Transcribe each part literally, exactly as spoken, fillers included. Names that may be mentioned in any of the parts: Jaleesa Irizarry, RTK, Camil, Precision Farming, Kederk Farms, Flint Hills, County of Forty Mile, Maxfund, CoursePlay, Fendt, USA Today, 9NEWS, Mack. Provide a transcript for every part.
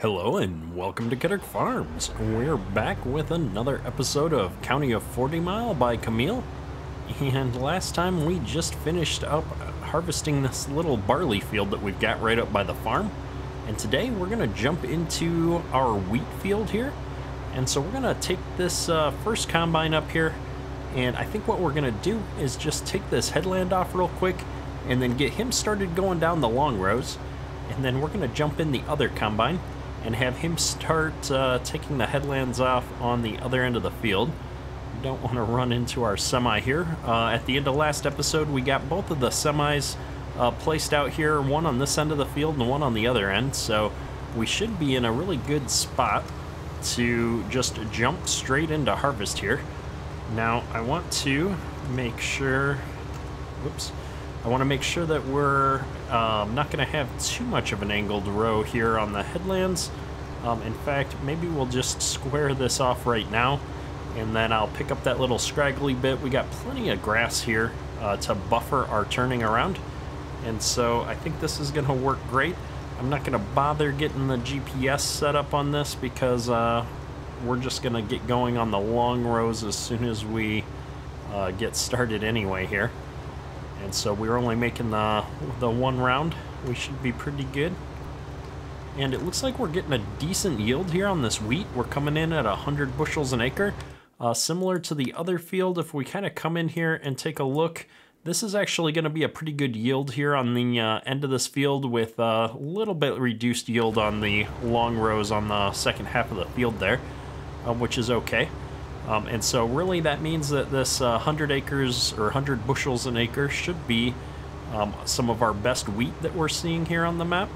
Hello and welcome to Kederk Farms. We're back with another episode of County of Forty Mile by Camil. And last time we just finished up harvesting this little barley field that we've got right up by the farm. And today we're gonna jump into our wheat field here. And so we're gonna take this uh, first combine up here. And I think what we're gonna do is just take this headland off real quick and then get him started going down the long rows. And then we're gonna jump in the other combine and have him start uh, taking the headlands off on the other end of the field. We don't want to run into our semi here. Uh, at the end of last episode, we got both of the semis uh, placed out here, one on this end of the field and one on the other end, so we should be in a really good spot to just jump straight into harvest here. Now, I want to make sure, whoops, I want to make sure that we're um, not going to have too much of an angled row here on the headlands. Um, in fact, maybe we'll just square this off right now, and then I'll pick up that little scraggly bit. We got plenty of grass here uh, to buffer our turning around, and so I think this is going to work great. I'm not going to bother getting the G P S set up on this because uh, we're just going to get going on the long rows as soon as we uh, get started anyway here. And so we're only making the, the one round. We should be pretty good. And it looks like we're getting a decent yield here on this wheat. We're coming in at one hundred bushels an acre. Uh, similar to the other field, if we kind of come in here and take a look, this is actually going to be a pretty good yield here on the uh, end of this field, with a little bit reduced yield on the long rows on the second half of the field there, uh, which is okay. Um, and so really that means that this uh, one hundred acres or one hundred bushels an acre should be um, some of our best wheat that we're seeing here on the map.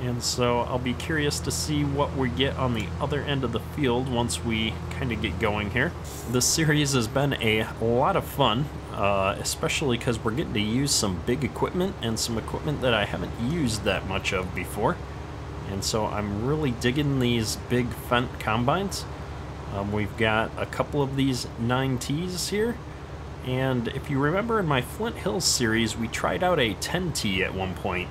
And so I'll be curious to see what we get on the other end of the field once we kind of get going here. This series has been a lot of fun, uh, especially because we're getting to use some big equipment and some equipment that I haven't used that much of before. And so I'm really digging these big Fendt combines. Um, we've got a couple of these nine T's here, and if you remember in my Flint Hills series, we tried out a ten T at one point.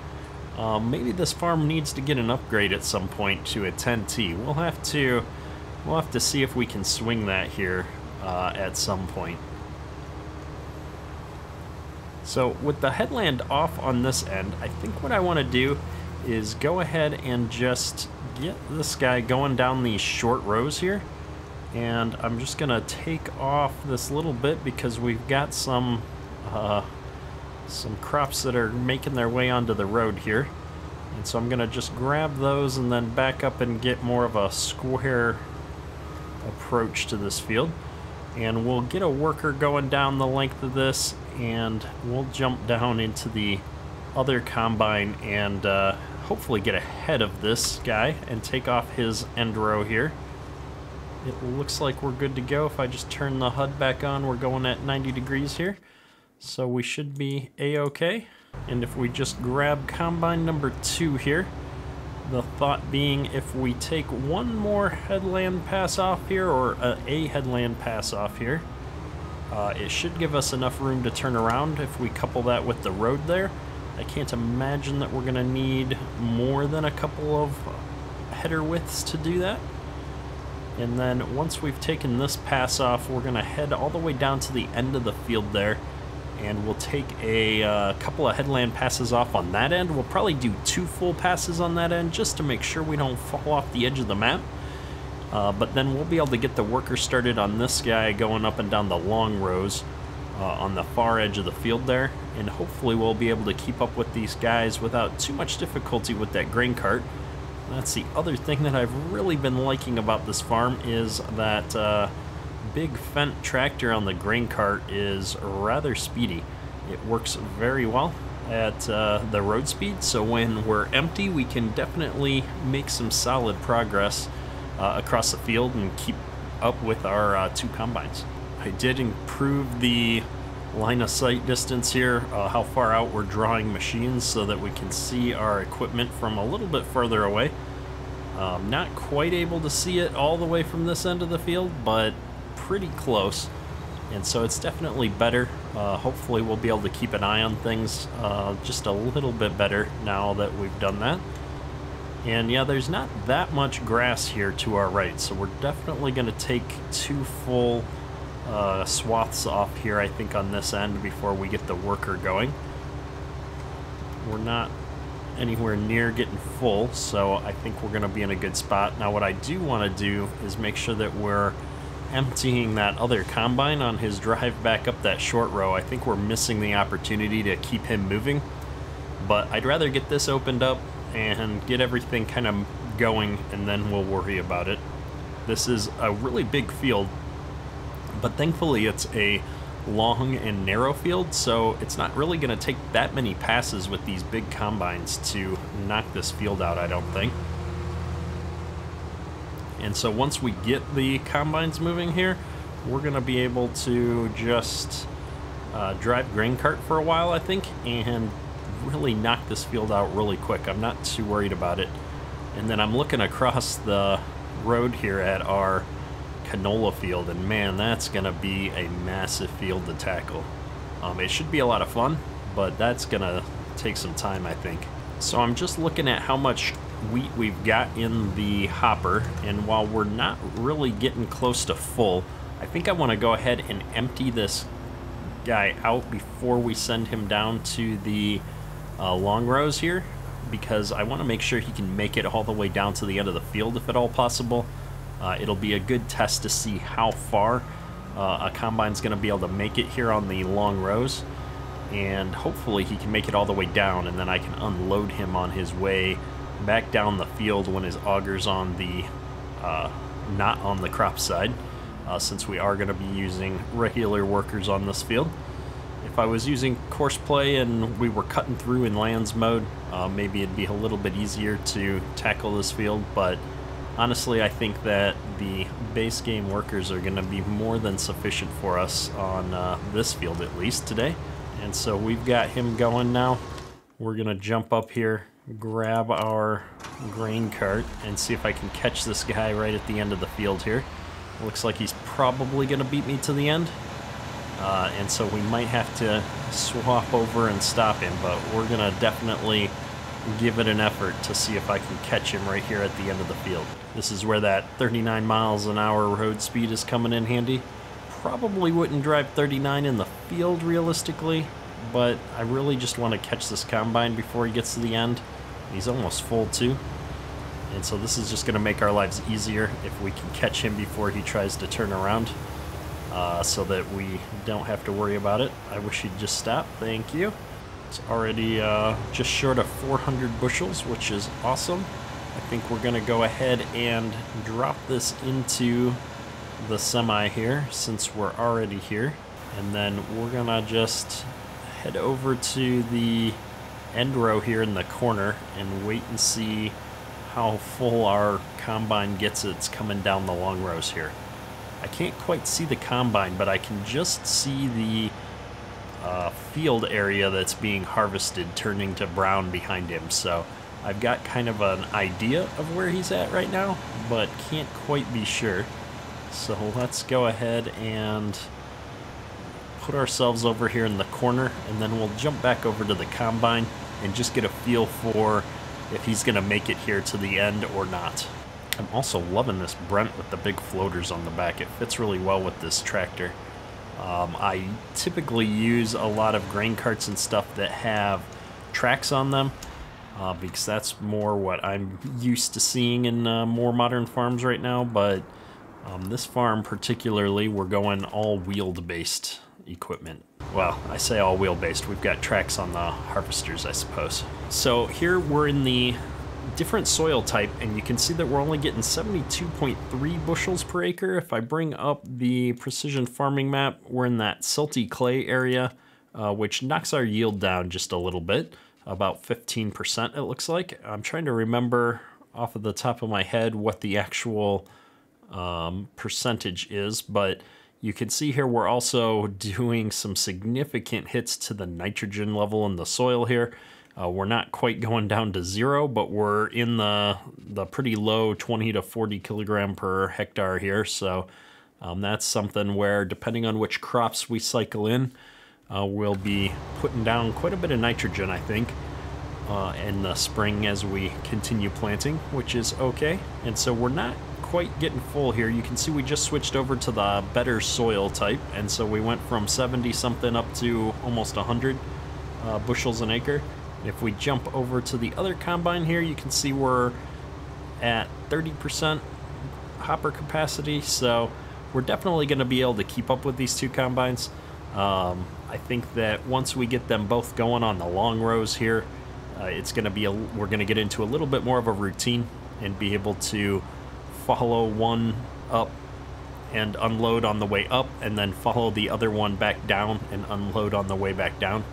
Um, maybe this farm needs to get an upgrade at some point to a ten T. We'll have to, we'll have to see if we can swing that here uh, at some point. So with the headland off on this end, I think what I want to do is go ahead and just get this guy going down these short rows here. And I'm just gonna take off this little bit because we've got some uh, some crops that are making their way onto the road here, and so I'm gonna just grab those and then back up and get more of a square approach to this field. And we'll get a worker going down the length of this, and we'll jump down into the other combine and uh, hopefully get ahead of this guy and take off his end row here. It looks like we're good to go. If I just turn the H U D back on, we're going at ninety degrees here. So we should be A-okay. And if we just grab combine number two here, the thought being if we take one more headland pass off here, or a, a headland pass off here, uh, it should give us enough room to turn around if we couple that with the road there. I can't imagine that we're gonna need more than a couple of header widths to do that. And then once we've taken this pass off, we're going to head all the way down to the end of the field there. And we'll take a uh, couple of headland passes off on that end. We'll probably do two full passes on that end just to make sure we don't fall off the edge of the map. Uh, but then we'll be able to get the worker started on this guy going up and down the long rows uh, on the far edge of the field there. And hopefully we'll be able to keep up with these guys without too much difficulty with that grain cart. That's the other thing that I've really been liking about this farm, is that uh, big Fendt tractor on the grain cart is rather speedy. It works very well at uh, the road speed, so when we're empty we can definitely make some solid progress uh, across the field and keep up with our uh, two combines. I did improve the line of sight distance here, uh, how far out we're drawing machines, so that we can see our equipment from a little bit further away. Um, not quite able to see it all the way from this end of the field, but pretty close, and so it's definitely better. Uh, hopefully we'll be able to keep an eye on things uh, just a little bit better now that we've done that. And yeah, there's not that much grass here to our right, so we're definitely going to take two full uh, swaths off here, I think, on this end before we get the worker going. We're not anywhere near getting full, so I think we're going to be in a good spot. Now, what I do want to do is make sure that we're emptying that other combine on his drive back up that short row. I think we're missing the opportunity to keep him moving, but I'd rather get this opened up and get everything kind of going, and then we'll worry about it. This is a really big field, but thankfully it's a long and narrow field, so it's not really going to take that many passes with these big combines to knock this field out, I don't think. And so once we get the combines moving here, we're going to be able to just uh, drive grain cart for a while, I think, and really knock this field out really quick. I'm not too worried about it. And then I'm looking across the road here at our canola field, and man, that's gonna be a massive field to tackle. Um, it should be a lot of fun, but that's gonna take some time, I think. So I'm just looking at how much wheat we've got in the hopper, and while we're not really getting close to full, I think I want to go ahead and empty this guy out before we send him down to the Uh, long rows here, because I want to make sure he can make it all the way down to the end of the field if at all possible. Uh, it'll be a good test to see how far uh, a combine's going to be able to make it here on the long rows, and hopefully he can make it all the way down, and then I can unload him on his way back down the field when his auger's on the uh, not on the crop side, uh, since we are going to be using regular workers on this field. If I was using course play and we were cutting through in lands mode, uh, maybe it'd be a little bit easier to tackle this field, but honestly I think that the base game workers are going to be more than sufficient for us on uh, this field, at least today. And so we've got him going now. We're going to jump up here, grab our grain cart, and see if I can catch this guy right at the end of the field here. Looks like he's probably going to beat me to the end. Uh, and so we might have to swap over and stop him, but we're going to definitely give it an effort to see if I can catch him right here at the end of the field. This is where that thirty-nine miles an hour road speed is coming in handy. Probably wouldn't drive thirty-nine in the field realistically, but I really just want to catch this combine before he gets to the end. He's almost full too. And so this is just going to make our lives easier if we can catch him before he tries to turn around. Uh, so that we don't have to worry about it. I wish he'd just stop. Thank you. It's already uh, just short of four hundred bushels, which is awesome. I think we're going to go ahead and drop this into the semi here since we're already here. And then we're going to just head over to the end row here in the corner and wait and see how full our combine gets. It's coming down the long rows here. I can't quite see the combine, but I can just see the uh, field area that's being harvested turning to brown behind him. So I've got kind of an idea of where he's at right now, but can't quite be sure. So let's go ahead and put ourselves over here in the corner, and then we'll jump back over to the combine and just get a feel for if he's going to make it here to the end or not. I'm also loving this Brent with the big floaters on the back. It fits really well with this tractor. Um, I typically use a lot of grain carts and stuff that have tracks on them uh, because that's more what I'm used to seeing in uh, more modern farms right now. But um, this farm particularly, we're going all wheeled-based equipment. Well, I say all wheel-based. We've got tracks on the harvesters, I suppose. So here we're in the different soil type, and you can see that we're only getting seventy-two point three bushels per acre. If I bring up the precision farming map, we're in that silty clay area, uh, which knocks our yield down just a little bit, about fifteen percent it looks like. I'm trying to remember off of the top of my head what the actual um, percentage is, but you can see here we're also doing some significant hits to the nitrogen level in the soil here. Uh, we're not quite going down to zero, but we're in the the pretty low twenty to forty kilogram per hectare here. So um, that's something where, depending on which crops we cycle in, uh, we'll be putting down quite a bit of nitrogen, I think. uh, in the spring as we continue planting, which is okay. And so we're not quite getting full here. You can see we just switched over to the better soil type, and so we went from seventy something up to almost one hundred uh, bushels an acre. If we jump over to the other combine here, you can see we're at thirty percent hopper capacity, so we're definitely going to be able to keep up with these two combines. um, I think that once we get them both going on the long rows here, uh, it's going to be a, we're going to get into a little bit more of a routine and be able to follow one up and unload on the way up, and then follow the other one back down and unload on the way back down.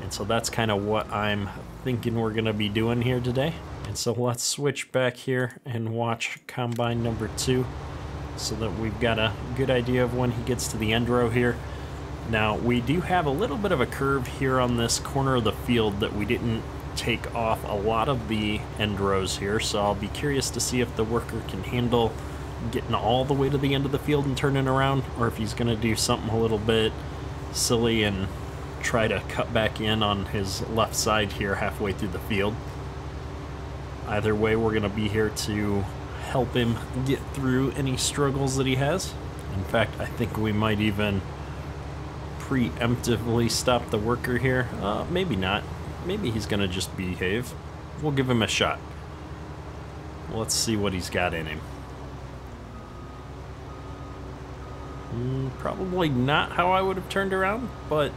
And so that's kind of what I'm thinking we're going to be doing here today. And so let's switch back here and watch combine number two so that we've got a good idea of when he gets to the end row here. Now we do have a little bit of a curve here on this corner of the field that we didn't take off a lot of the end rows here, so I'll be curious to see if the worker can handle getting all the way to the end of the field and turning around, or if he's going to do something a little bit silly and try to cut back in on his left side here halfway through the field. Either way, we're going to be here to help him get through any struggles that he has. In fact, I think we might even preemptively stop the worker here. Uh, maybe not. Maybe he's gonna just behave. We'll give him a shot. Let's see what he's got in him. Mm, probably not how I would have turned around, but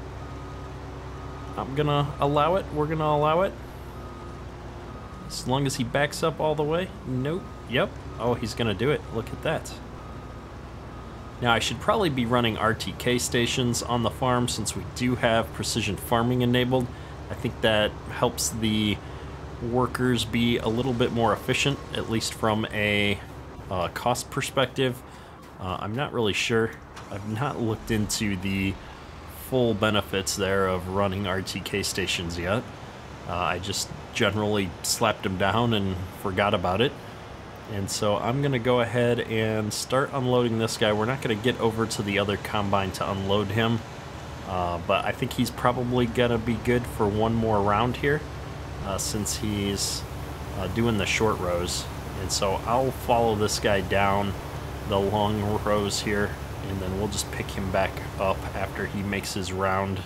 I'm gonna allow it. We're gonna allow it. As long as he backs up all the way. Nope. Yep. Oh, he's gonna do it. Look at that. Now I should probably be running R T K stations on the farm since we do have precision farming enabled. I think that helps the workers be a little bit more efficient, at least from a uh, cost perspective. Uh, I'm not really sure. I've not looked into the full benefits there of running R T K stations yet. Uh, I just generally slapped them down and forgot about it. And so I'm going to go ahead and start unloading this guy. We're not going to get over to the other combine to unload him. Uh, but I think he's probably gonna be good for one more round here, uh, since he's uh, doing the short rows. And so I'll follow this guy down the long rows here, and then we'll just pick him back up after he makes his round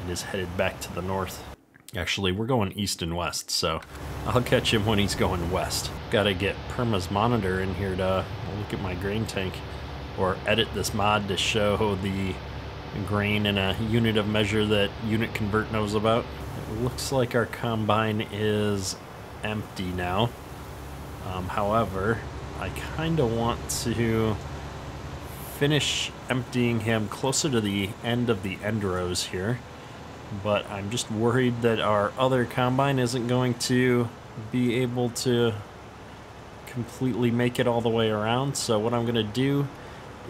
and is headed back to the north. Actually, we're going east and west, so I'll catch him when he's going west. Gotta get Perma's monitor in here to look at my grain tank, or edit this mod to show the grain and a unit of measure that Unit Convert knows about. It looks like our combine is empty now. Um, however, I kind of want to finish emptying him closer to the end of the end rows here, but I'm just worried that our other combine isn't going to be able to completely make it all the way around. So what I'm going to do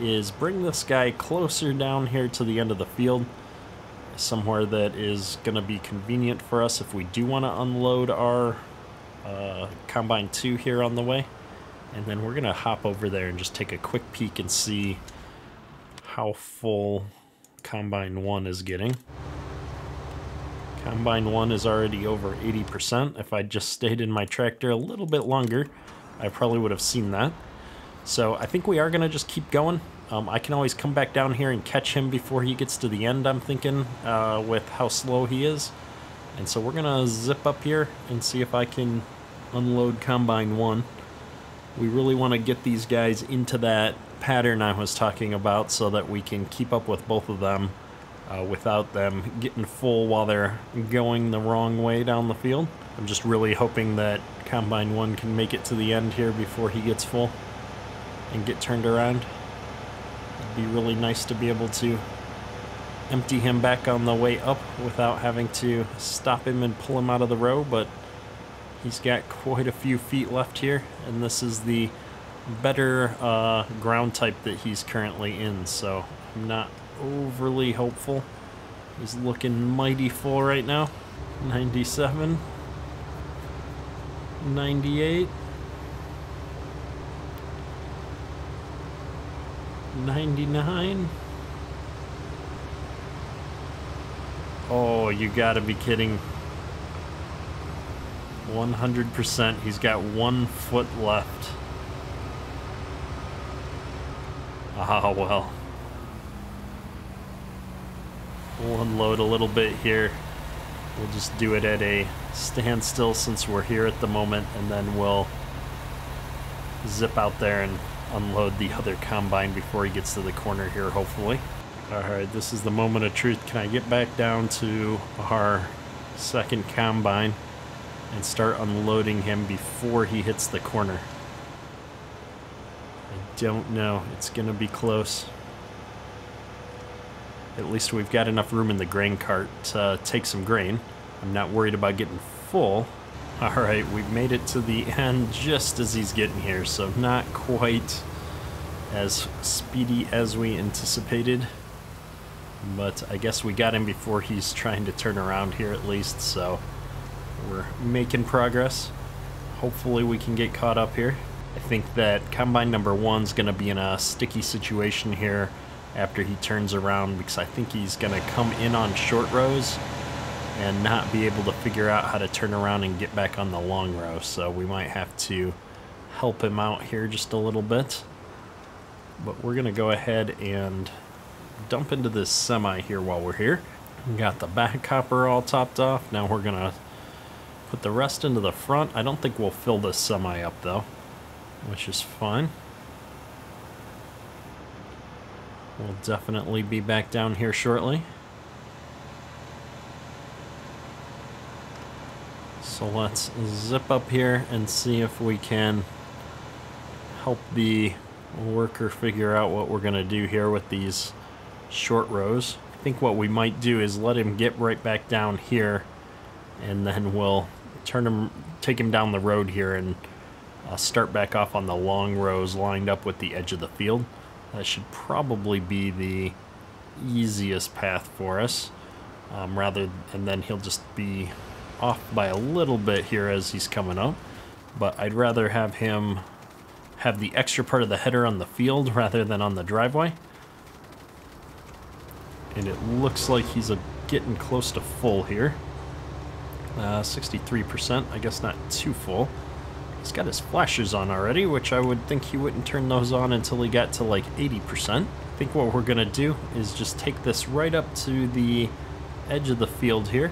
is bring this guy closer down here to the end of the field, somewhere that is going to be convenient for us if we do want to unload our uh, Combine two here on the way. And then we're going to hop over there and just take a quick peek and see how full Combine one is getting. Combine one is already over eighty percent. If I just stayed in my tractor a little bit longer, I probably would have seen that. So I think we are going to just keep going. Um, I can always come back down here and catch him before he gets to the end, I'm thinking, uh, with how slow he is. And so we're going to zip up here and see if I can unload Combine one. We really want to get these guys into that pattern I was talking about so that we can keep up with both of them uh, without them getting full while they're going the wrong way down the field. I'm just really hoping that Combine one can make it to the end here before he gets full and get turned around. It'd be really nice to be able to empty him back on the way up without having to stop him and pull him out of the row, but he's got quite a few feet left here, and this is the better uh, ground type that he's currently in, so I'm not overly hopeful. He's looking mighty full right now. ninety-seven. ninety-eight. ninety-nine. Oh, you gotta be kidding. one hundred percent. He's got one foot left. Ah, well. We'll unload a little bit here. We'll just do it at a standstill since we're here at the moment, and then we'll zip out there and unload the other combine before he gets to the corner here, hopefully. Alright, this is the moment of truth. Can I get back down to our second combine and start unloading him before he hits the corner? I don't know. It's gonna be close. At least we've got enough room in the grain cart to uh, take some grain. I'm not worried about getting full. Alright, we've made it to the end just as he's getting here, so not quite as speedy as we anticipated. But I guess we got him before he's trying to turn around here at least, so we're making progress. Hopefully we can get caught up here. I think that combine number one's gonna be in a sticky situation here after he turns around, because I think he's gonna come in on short rows and not be able to figure out how to turn around and get back on the long row, so we might have to help him out here just a little bit. But we're gonna go ahead and dump into this semi here while we're here. We got the back hopper all topped off. Now we're gonna put the rest into the front. I don't think we'll fill this semi up though, which is fine. We'll definitely be back down here shortly. So let's zip up here and see if we can help the worker figure out what we're gonna do here with these short rows. I think what we might do is let him get right back down here, and then we'll turn him, take him down the road here, and uh, start back off on the long rows lined up with the edge of the field. That should probably be the easiest path for us, um, rather, and then he'll just be off by a little bit here as he's coming up. But I'd rather have him have the extra part of the header on the field rather than on the driveway. And it looks like he's a, getting close to full here. Uh, sixty-three percent, I guess not too full. He's got his flashers on already, which I would think he wouldn't turn those on until he got to like eighty percent. I think what we're gonna do is just take this right up to the edge of the field here,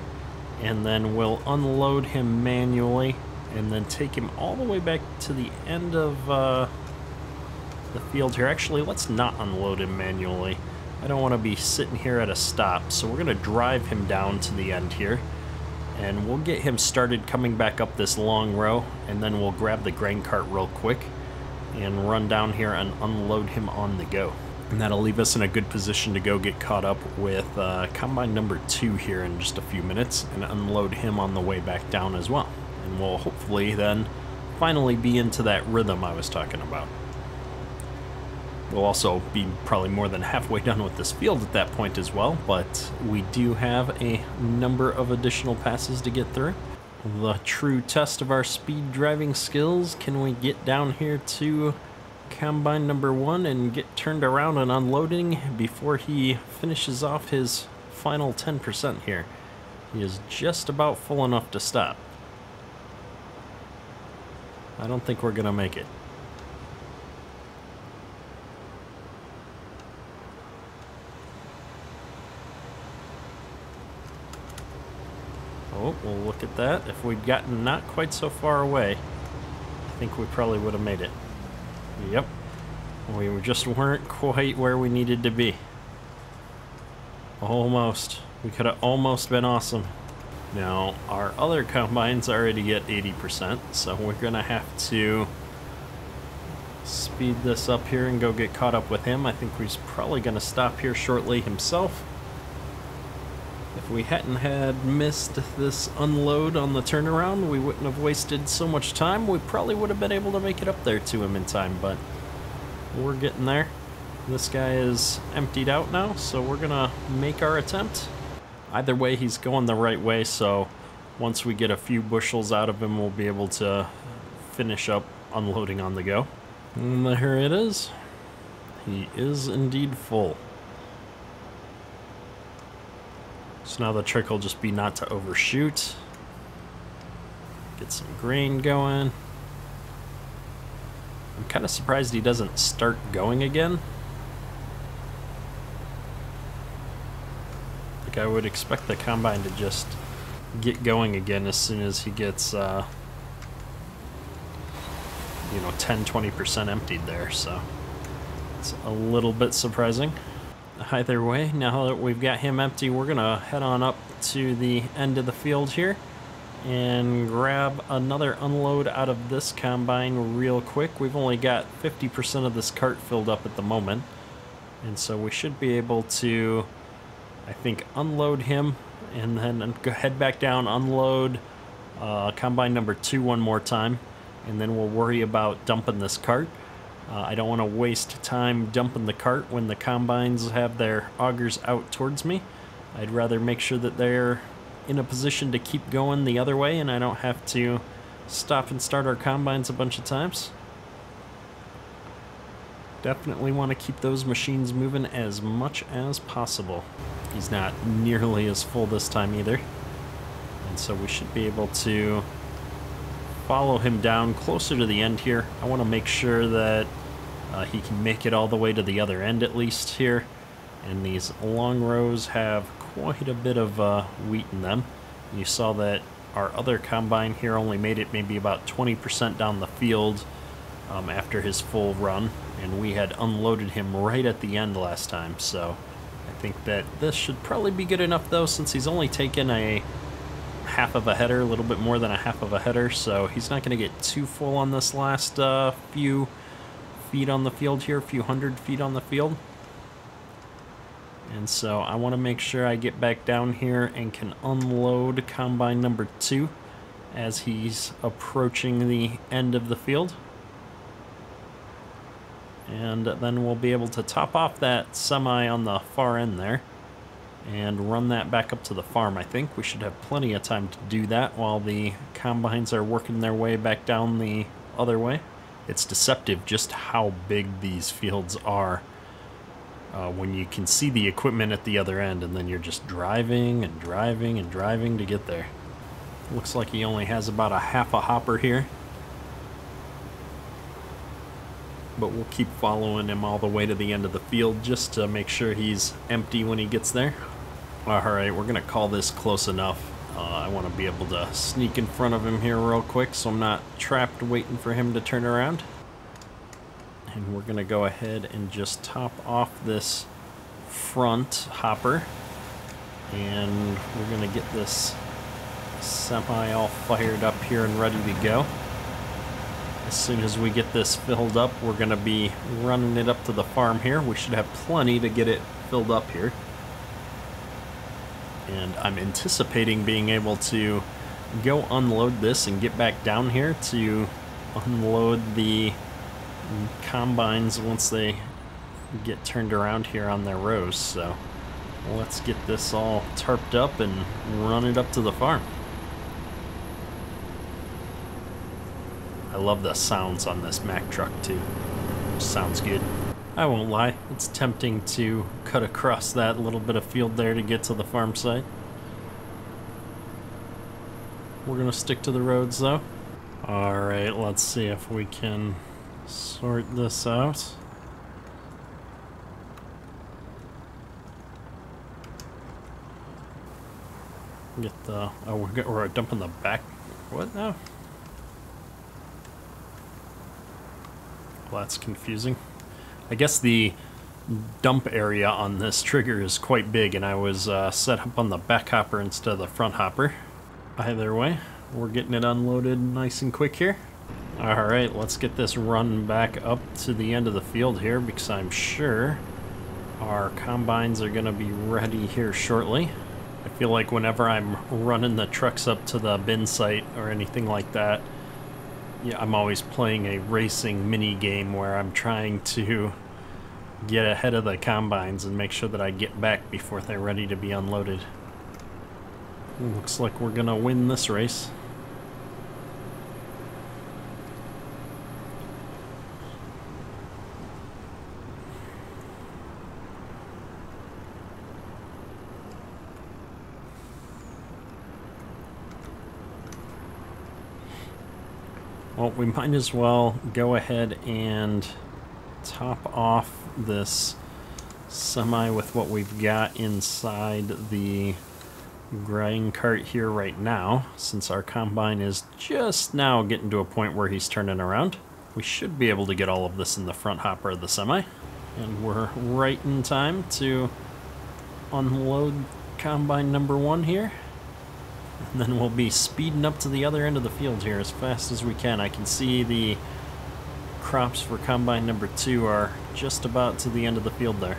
and then we'll unload him manually and then take him all the way back to the end of uh, the field here. Actually, let's not unload him manually. I don't want to be sitting here at a stop, so we're going to drive him down to the end here, and we'll get him started coming back up this long row, and then we'll grab the grain cart real quick and run down here and unload him on the go. And that'll leave us in a good position to go get caught up with uh, combine number two here in just a few minutes and unload him on the way back down as well. And we'll hopefully then finally be into that rhythm I was talking about. We'll also be probably more than halfway done with this field at that point as well, but we do have a number of additional passes to get through. The true test of our speed driving skills: can we get down here to combine number one and get turned around and unloading before he finishes off his final ten percent here? He is just about full enough to stop. I don't think we're gonna make it. Oh, well, look at that. If we'd gotten not quite so far away, I think we probably would have made it. Yep. We just weren't quite where we needed to be. Almost. We could have almost been awesome. Now, our other combines already at eighty percent, so we're going to have to speed this up here and go get caught up with him. I think he's probably going to stop here shortly himself. If we hadn't had missed this unload on the turnaround, we wouldn't have wasted so much time. We probably would have been able to make it up there to him in time, but we're getting there. This guy is emptied out now, so we're going to make our attempt. Either way, he's going the right way, so once we get a few bushels out of him, we'll be able to finish up unloading on the go. And there it is. He is indeed full. So now the trick will just be not to overshoot. Get some grain going. I'm kind of surprised he doesn't start going again. Like I would expect the combine to just get going again as soon as he gets, uh, you know, ten, twenty percent emptied there, so it's a little bit surprising. Either way, now that we've got him empty, we're gonna head on up to the end of the field here and grab another unload out of this combine real quick. We've only got fifty percent of this cart filled up at the moment, and so we should be able to, I think, unload him and then head back down, unload uh, combine number two one more time, and then we'll worry about dumping this cart. Uh, I don't want to waste time dumping the cart when the combines have their augers out towards me. I'd rather make sure that they're in a position to keep going the other way and I don't have to stop and start our combines a bunch of times. Definitely want to keep those machines moving as much as possible. He's not nearly as full this time either, and so we should be able to follow him down closer to the end here. I want to make sure that uh, he can make it all the way to the other end at least here. And these long rows have quite a bit of uh, wheat in them. You saw that our other combine here only made it maybe about twenty percent down the field um, after his full run, and we had unloaded him right at the end last time. So I think that this should probably be good enough though, since he's only taken a half of a header, a little bit more than a half of a header, so he's not going to get too full on this last uh, few feet on the field here, a few hundred feet on the field. And so I want to make sure I get back down here and can unload combine number two as he's approaching the end of the field. And then we'll be able to top off that semi on the far end there and run that back up to the farm, I think. We should have plenty of time to do that while the combines are working their way back down the other way. It's deceptive just how big these fields are uh, when you can see the equipment at the other end, and then you're just driving and driving and driving to get there. Looks like he only has about a half a hopper here, but we'll keep following him all the way to the end of the field just to make sure he's empty when he gets there. Alright, we're gonna call this close enough. Uh, I want to be able to sneak in front of him here real quick so I'm not trapped waiting for him to turn around. And we're gonna go ahead and just top off this front hopper, and we're gonna get this semi all fired up here and ready to go. As soon as we get this filled up, we're going to be running it up to the farm here. We should have plenty to get it filled up here. And I'm anticipating being able to go unload this and get back down here to unload the combines once they get turned around here on their rows. So let's get this all tarped up and run it up to the farm. I love the sounds on this Mack truck too. Sounds good. I won't lie, it's tempting to cut across that little bit of field there to get to the farm site. We're gonna stick to the roads though. Alright, let's see if we can sort this out. Get the, oh, we're, get, we're dumping the back, what now? Well, that's confusing. I guess the dump area on this trigger is quite big, and I was uh, set up on the back hopper instead of the front hopper. Either way, we're getting it unloaded nice and quick here. Alright, let's get this run back up to the end of the field here, because I'm sure our combines are going to be ready here shortly. I feel like whenever I'm running the trucks up to the bin site or anything like that, yeah, I'm always playing a racing mini game where I'm trying to get ahead of the combines and make sure that I get back before they're ready to be unloaded. Looks like we're gonna win this race. Well, we might as well go ahead and top off this semi with what we've got inside the grind cart here right now, since our combine is just now getting to a point where he's turning around. We should be able to get all of this in the front hopper of the semi, and we're right in time to unload combine number one here, and then we'll be speeding up to the other end of the field here as fast as we can. I can see the crops for combine number two are just about to the end of the field there.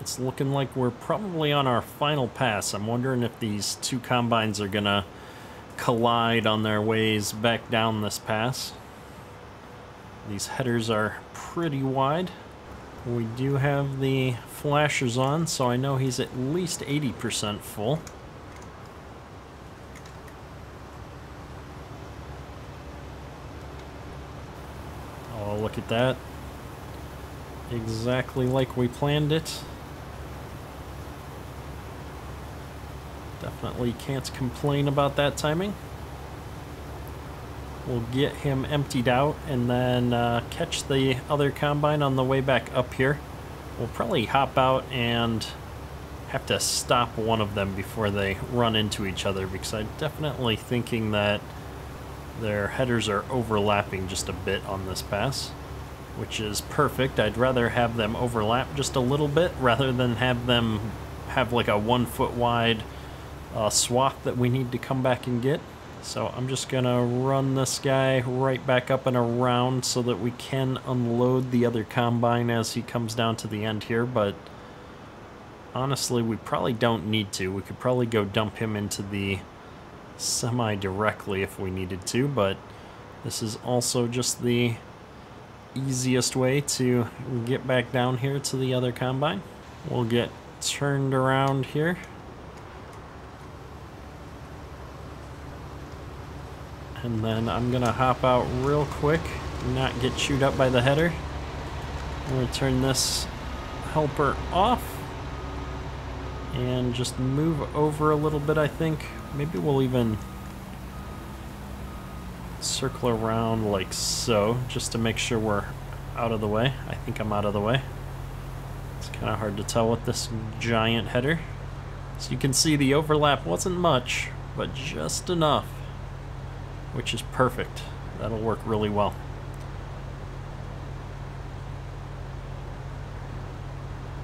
It's looking like we're probably on our final pass. I'm wondering if these two combines are gonna collide on their ways back down this pass. These headers are pretty wide. We do have the flashers on, so I know he's at least eighty percent full. Oh, look at that. Exactly like we planned it. Definitely can't complain about that timing. We'll get him emptied out and then uh, catch the other combine on the way back up here. We'll probably hop out and have to stop one of them before they run into each other, because I'm definitely thinking that their headers are overlapping just a bit on this pass, which is perfect. I'd rather have them overlap just a little bit rather than have them have like a one foot wide uh, swath that we need to come back and get. So I'm just gonna run this guy right back up and around so that we can unload the other combine as he comes down to the end here, but honestly we probably don't need to. We could probably go dump him into the semi directly if we needed to, but this is also just the easiest way to get back down here to the other combine. We'll get turned around here. And then I'm gonna hop out real quick, not get chewed up by the header. I'm gonna turn this helper off and just move over a little bit, I think. Maybe we'll even circle around like so, just to make sure we're out of the way. I think I'm out of the way. It's kind of hard to tell with this giant header. So you can see the overlap wasn't much, but just enough, which is perfect. That'll work really well.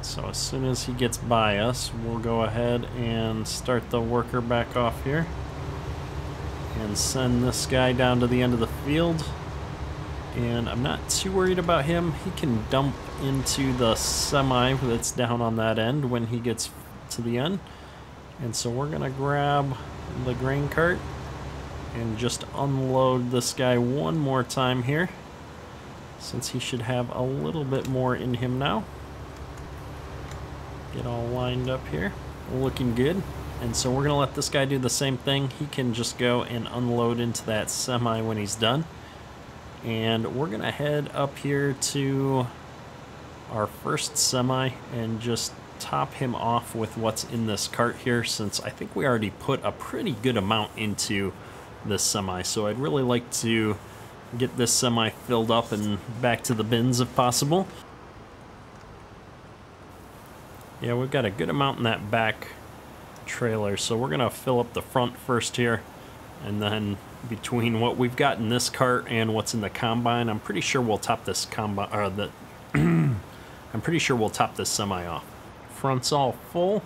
So as soon as he gets by us, we'll go ahead and start the worker back off here and send this guy down to the end of the field. And I'm not too worried about him. He can dump into the semi that's down on that end when he gets to the end. And so we're gonna grab the grain cart and just unload this guy one more time here, since he should have a little bit more in him now. Get all lined up here, looking good. And so we're gonna let this guy do the same thing. He can just go and unload into that semi when he's done. And we're gonna head up here to our first semi and just top him off with what's in this cart here, since I think we already put a pretty good amount into this semi. So I'd really like to get this semi filled up and back to the bins if possible. Yeah, we've got a good amount in that back trailer, so we're gonna fill up the front first here, and then between what we've got in this cart and what's in the combine, I'm pretty sure we'll top this combine or the I'm pretty sure we'll top this semi off. Front's all full.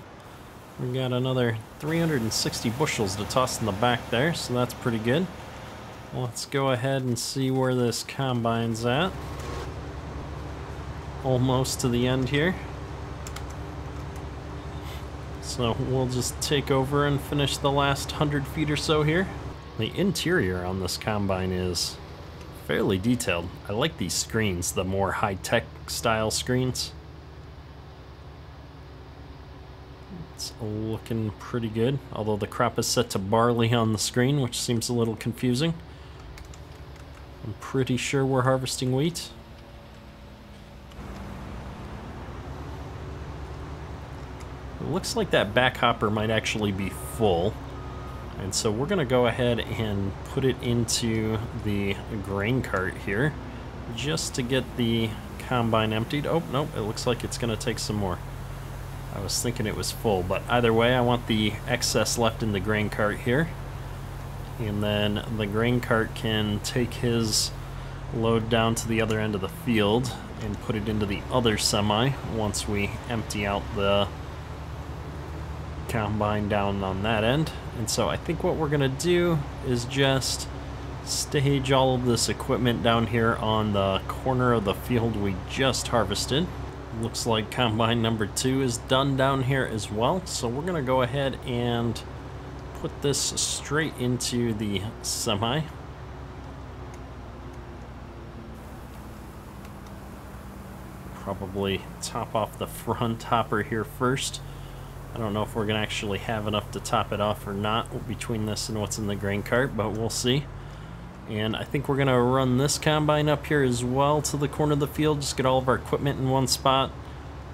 We got another three hundred sixty bushels to toss in the back there, so that's pretty good. Let's go ahead and see where this combine's at. Almost to the end here. So we'll just take over and finish the last one hundred feet or so here. The interior on this combine is fairly detailed. I like these screens, the more high-tech style screens. It's looking pretty good, although the crop is set to barley on the screen, which seems a little confusing. I'm pretty sure we're harvesting wheat. It looks like that back hopper might actually be full, And so we're gonna go ahead and put it into the grain cart here just to get the combine emptied. Oh, nope, it looks like it's gonna take some more. I was thinking it was full, but either way, I want the excess left in the grain cart here. And then the grain cart can take his load down to the other end of the field and put it into the other semi once we empty out the combine down on that end. And so I think what we're gonna do is just stage all of this equipment down here on the corner of the field we just harvested. Looks like combine number two is done down here as well, so we're gonna go ahead and put this straight into the semi. Probably top off the front hopper here first. I don't know if we're gonna actually have enough to top it off or not between this and what's in the grain cart, but we'll see. And I think we're gonna run this combine up here as well to the corner of the field, just get all of our equipment in one spot.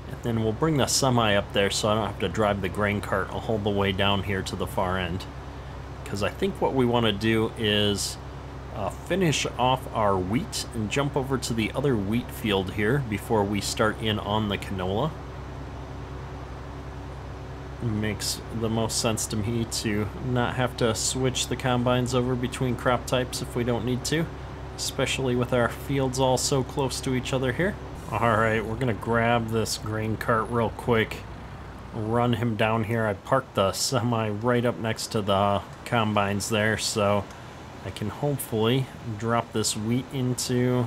And then we'll bring the semi up there so I don't have to drive the grain cart all the way down here to the far end. Because I think what we wanna do is uh, finish off our wheat and jump over to the other wheat field here before we start in on the canola. Makes the most sense to me to not have to switch the combines over between crop types if we don't need to, especially with our fields all so close to each other here. All right, we're gonna grab this grain cart real quick, run him down here. I parked the semi right up next to the combines there, so I can hopefully drop this wheat into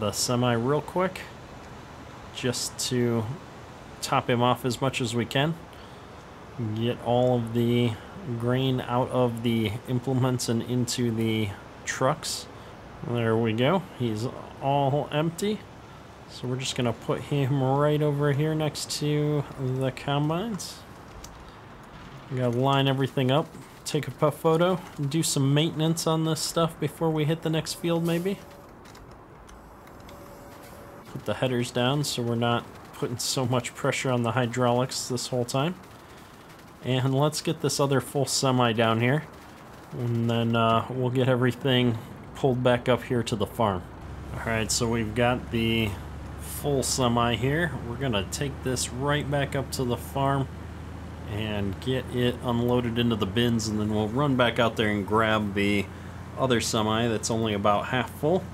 the semi real quick just to top him off as much as we can. Get all of the grain out of the implements and into the trucks. There we go. He's all empty. So we're just gonna put him right over here next to the combines. We gotta line everything up, take a puff photo, and do some maintenance on this stuff before we hit the next field maybe. Put the headers down so we're not putting so much pressure on the hydraulics this whole time. And let's get this other full semi down here, and then uh, we'll get everything pulled back up here to the farm. Alright, so we've got the full semi here. We're gonna take this right back up to the farm and get it unloaded into the bins, and then we'll run back out there and grab the other semi that's only about half full.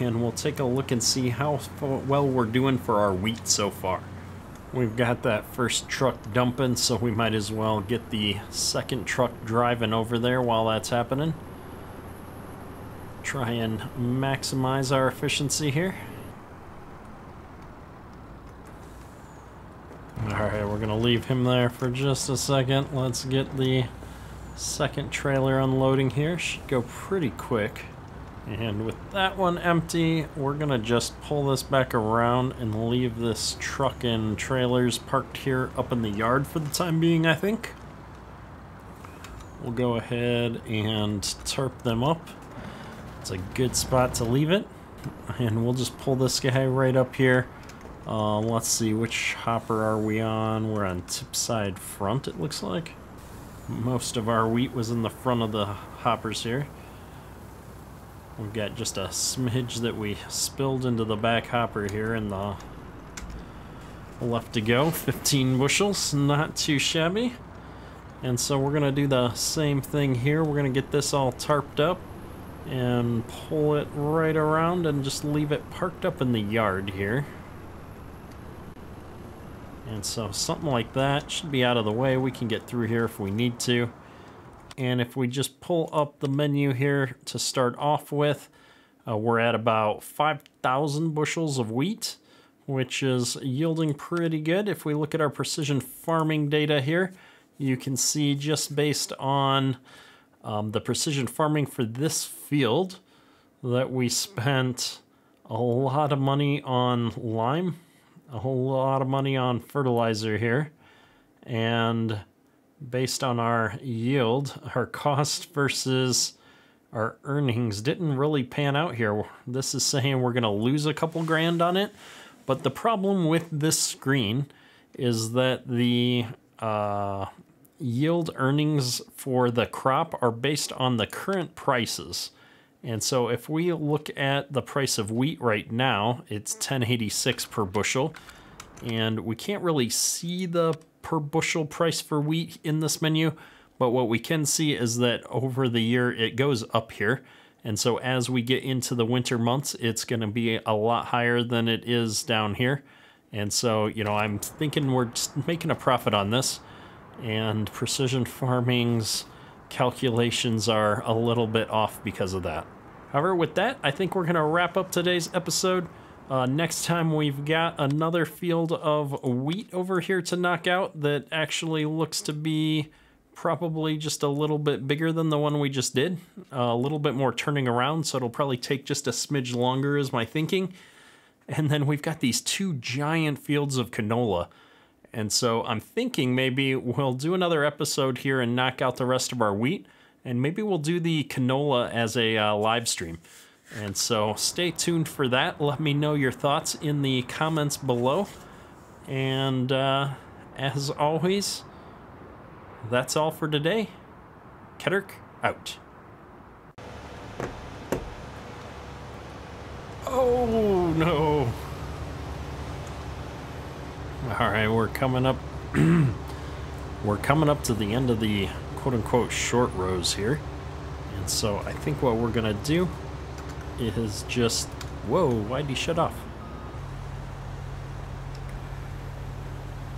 And we'll take a look and see how well we're doing for our wheat so far. We've got that first truck dumping, so we might as well get the second truck driving over there while that's happening. Try and maximize our efficiency here. Alright, we're gonna leave him there for just a second. Let's get the second trailer unloading here. Should go pretty quick. And with that one empty, we're gonna just pull this back around and leave this truck and trailers parked here up in the yard for the time being, I think. We'll go ahead and tarp them up. It's a good spot to leave it. And we'll just pull this guy right up here. Uh, let's see, which hopper are we on? We're on tip side front, it looks like. Most of our wheat was in the front of the hoppers here. We've got just a smidge that we spilled into the back hopper here and the left to go, fifteen bushels, not too shabby. And so we're gonna do the same thing here. We're gonna get this all tarped up and pull it right around and just leave it parked up in the yard here. And so something like that should be out of the way. We can get through here if we need to. And if we just pull up the menu here to start off with, uh, we're at about five thousand bushels of wheat, which is yielding pretty good. If we look at our precision farming data here, you can see just based on um, the precision farming for this field that we spent a lot of money on lime, a whole lot of money on fertilizer here, and based on our yield, our cost versus our earnings didn't really pan out here. This is saying we're gonna lose a couple grand on it, but the problem with this screen is that the uh, yield earnings for the crop are based on the current prices. And so if we look at the price of wheat right now, it's ten eighty-six per bushel. And we can't really see the per bushel price for wheat in this menu, but what we can see is that over the year it goes up here. And so as we get into the winter months, it's gonna be a lot higher than it is down here. And so, you know, I'm thinking we're just making a profit on this. And Precision Farming's calculations are a little bit off because of that. However, with that, I think we're gonna wrap up today's episode. Uh, next time we've got another field of wheat over here to knock out that actually looks to be probably just a little bit bigger than the one we just did. Uh, a little bit more turning around, so it'll probably take just a smidge longer is my thinking. And then we've got these two giant fields of canola. And so I'm thinking maybe we'll do another episode here and knock out the rest of our wheat. And maybe we'll do the canola as a uh, live stream. And so stay tuned for that. Let me know your thoughts in the comments below. And uh, as always, that's all for today. Kederk out. Oh no. All right, we're coming up. We're coming up to the end of the quote unquote short rows here. And so I think what we're gonna do is just, whoa, why'd he shut off?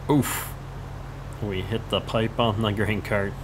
Oof. We hit the pipe on the grain cart.